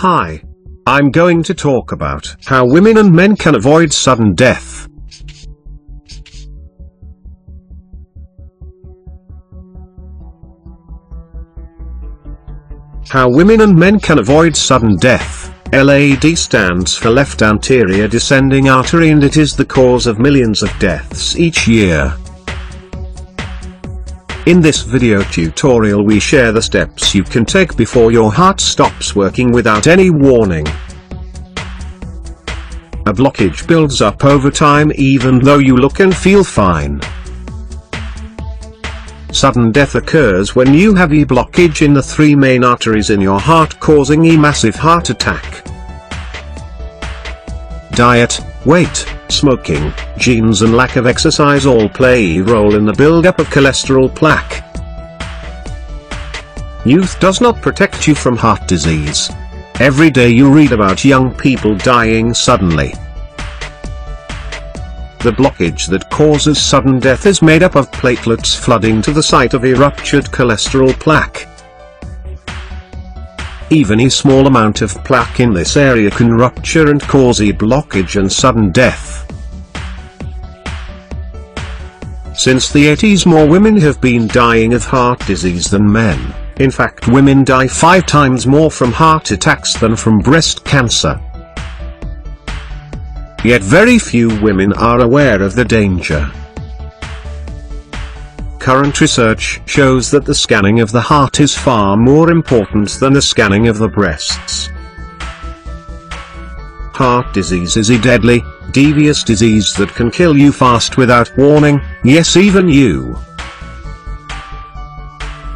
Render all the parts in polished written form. Hi. I'm going to talk about how women and men can avoid sudden death. How women and men can avoid sudden death. LAD stands for left anterior descending artery, and it is the cause of millions of deaths each year. In this video tutorial we share the steps you can take before your heart stops working without any warning. A blockage builds up over time even though you look and feel fine. Sudden death occurs when you have a blockage in the three main arteries in your heart, causing a massive heart attack. Diet, weight, smoking, genes and lack of exercise all play a role in the build-up of cholesterol plaque. Youth does not protect you from heart disease. Every day you read about young people dying suddenly. The blockage that causes sudden death is made up of platelets flooding to the site of a ruptured cholesterol plaque. Even a small amount of plaque in this area can rupture and cause a blockage and sudden death. Since the 80s, more women have been dying of heart disease than men. In fact, women die 5 times more from heart attacks than from breast cancer. Yet very few women are aware of the danger. Current research shows that the scanning of the heart is far more important than the scanning of the breasts. Heart disease is a deadly, devious disease that can kill you fast without warning, yes, even you.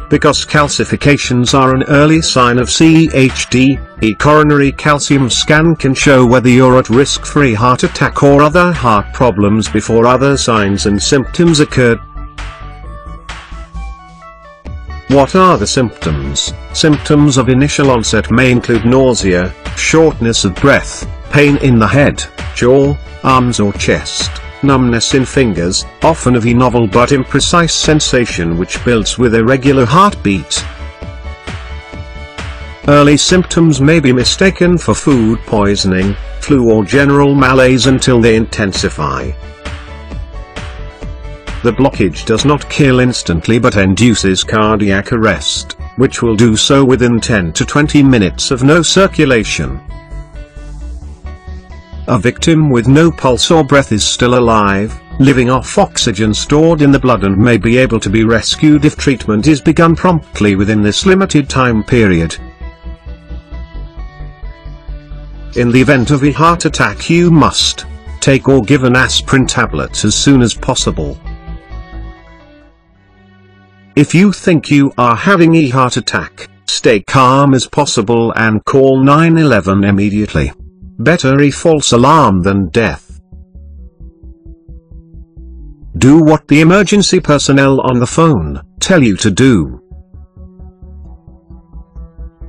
Because calcifications are an early sign of CHD, a coronary calcium scan can show whether you're at risk for a heart attack or other heart problems before other signs and symptoms occur. What are the symptoms? Symptoms of initial onset may include nausea, shortness of breath, pain in the head, jaw, arms or chest, numbness in fingers, often of a novel but imprecise sensation which builds with irregular heartbeat. Early symptoms may be mistaken for food poisoning, flu or general malaise until they intensify. The blockage does not kill instantly but induces cardiac arrest, which will do so within 10 to 20 minutes of no circulation. A victim with no pulse or breath is still alive, living off oxygen stored in the blood, and may be able to be rescued if treatment is begun promptly within this limited time period. In the event of a heart attack, you must take or give an aspirin tablet as soon as possible. If you think you are having a heart attack, stay calm as possible and call 911 immediately. Better a false alarm than death. Do what the emergency personnel on the phone tell you to do.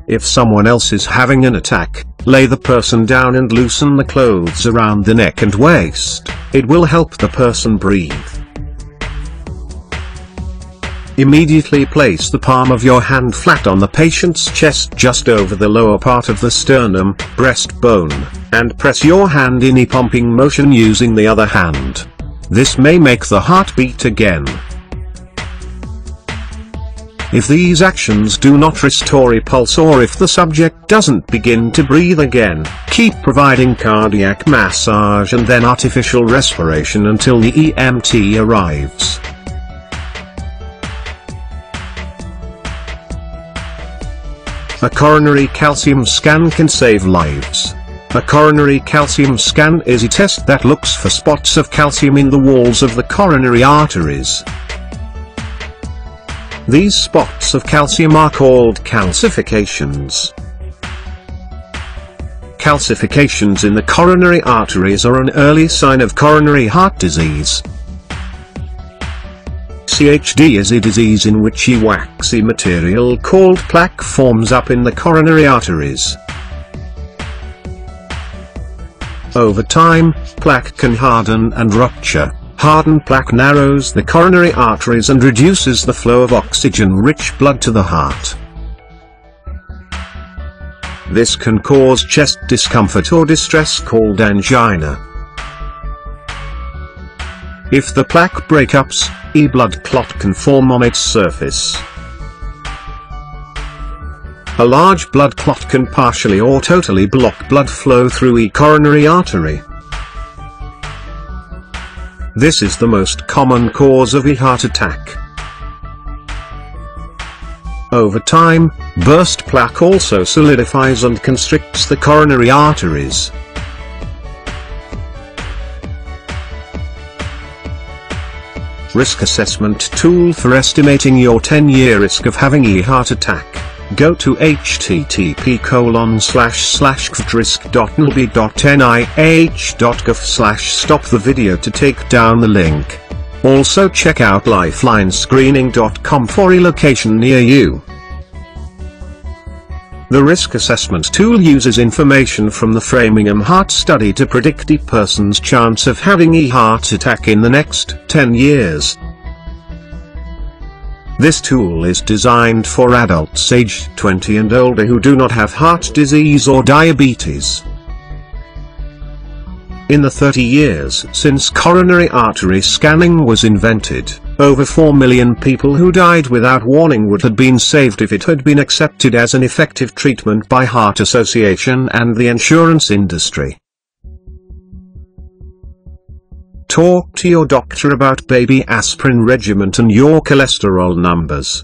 If someone else is having an attack, lay the person down and loosen the clothes around the neck and waist. It will help the person breathe. Immediately place the palm of your hand flat on the patient's chest just over the lower part of the sternum, breastbone, and press your hand in a pumping motion using the other hand. This may make the heart beat again. If these actions do not restore a pulse or if the subject doesn't begin to breathe again, keep providing cardiac massage and then artificial respiration until the EMT arrives. A coronary calcium scan can save lives. A coronary calcium scan is a test that looks for spots of calcium in the walls of the coronary arteries. These spots of calcium are called calcifications. Calcifications in the coronary arteries are an early sign of coronary heart disease. CHD is a disease in which a waxy material called plaque forms up in the coronary arteries. Over time, plaque can harden and rupture. Hardened plaque narrows the coronary arteries and reduces the flow of oxygen-rich blood to the heart. This can cause chest discomfort or distress called angina. If the plaque breaks, a blood clot can form on its surface. A large blood clot can partially or totally block blood flow through a coronary artery. This is the most common cause of a heart attack. Over time, burst plaque also solidifies and constricts the coronary arteries. Risk assessment tool for estimating your 10-year risk of having a heart attack. Go to http://cvtrisk.nlb.nih.gov/ stop the video to take down the link. Also check out LifelineScreening.com for a location near you. The risk assessment tool uses information from the Framingham Heart Study to predict a person's chance of having a heart attack in the next 10 years. This tool is designed for adults aged 20 and older who do not have heart disease or diabetes. In the 30 years since coronary artery scanning was invented, over 4 million people who died without warning would have been saved if it had been accepted as an effective treatment by Heart Association and the insurance industry. Talk to your doctor about baby aspirin regimen and your cholesterol numbers.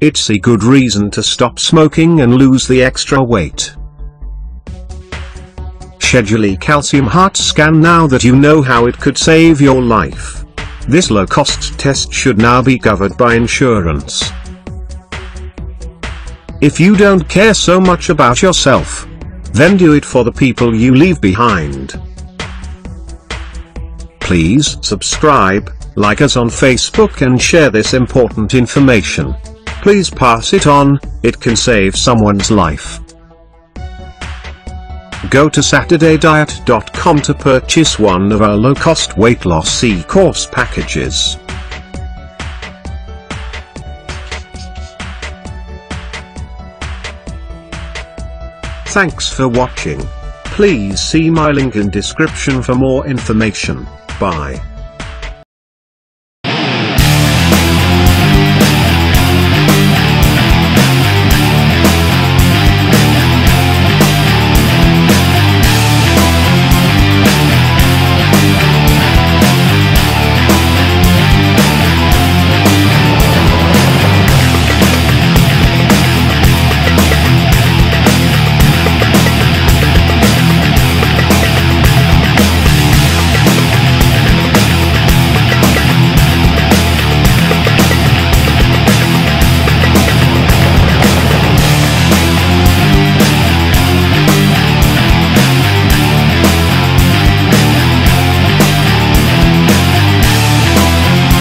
It's a good reason to stop smoking and lose the extra weight. Schedule a calcium heart scan now that you know how it could save your life. This low-cost test should now be covered by insurance. If you don't care so much about yourself, then do it for the people you leave behind. Please subscribe, like us on Facebook and share this important information. Please pass it on, it can save someone's life. Go to SaturdayDiet.com to purchase one of our low-cost weight loss e-course packages. Thanks for watching. Please see my link in description for more information. Bye.